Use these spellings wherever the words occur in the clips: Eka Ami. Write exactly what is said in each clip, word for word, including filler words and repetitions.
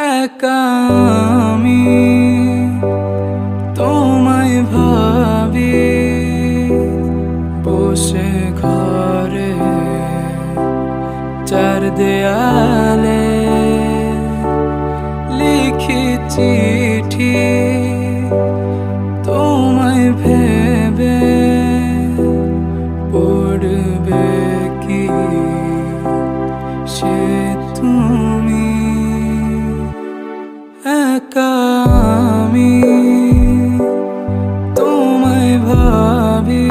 একা আমি তোমায় ভাবি, বসে ঘরে চার দেয়ালে লিখি চিঠি তোমায় ভেবে, পড়বে কি সে তুমি? একা আমি তোমায় ভাবি,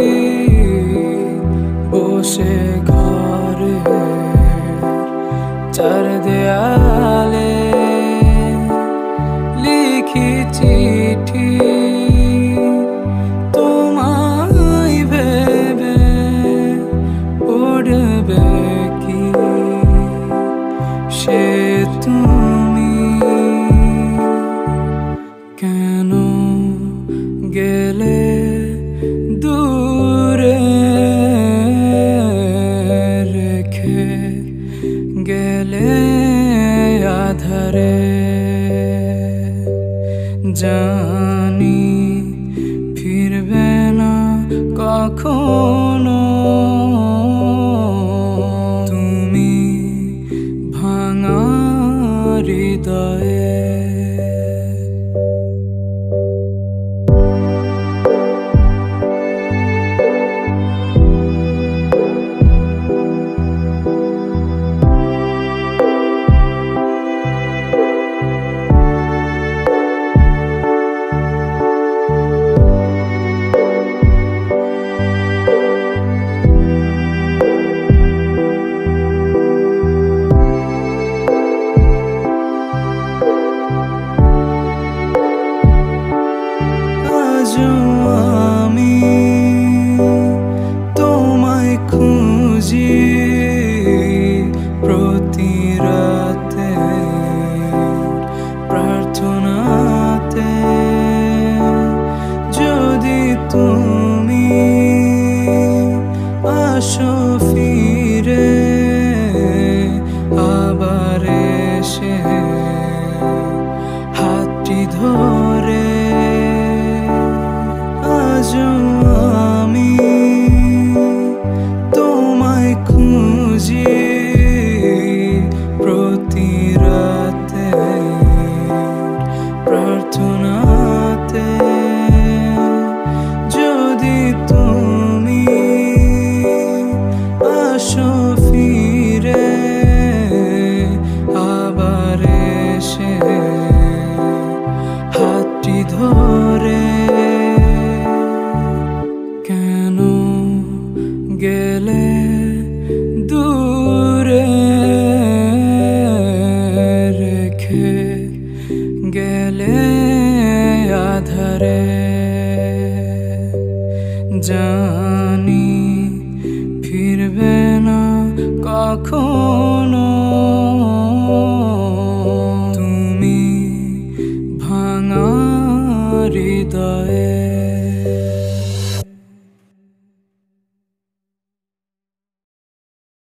বসে ঘরে চার দেয়ালে লিখি চিঠি তোমায় ভেবে, পড়বে কি সে তুমি? কেন গেলে দূরে রেখে গেলে আধারে, জানি ফিরবে না কখনো। তুমি ভাঙা হৃদয়ে আমি তোমায় খুঁজি, প্রতি রাতে প্রার্থনাতে, যদি তুমি আসো ফিরে আবার এসে হাতটি ধরে। আমি তোমায় খুঁজি, প্রতি রাতে প্রার্থনাতে, যদি তুমি আসো ফিরে আবার এসে হাতটি ধরে। কেন গেলে দূরে রেখে গেলে আধারে, জানি ফিরবে না কখন।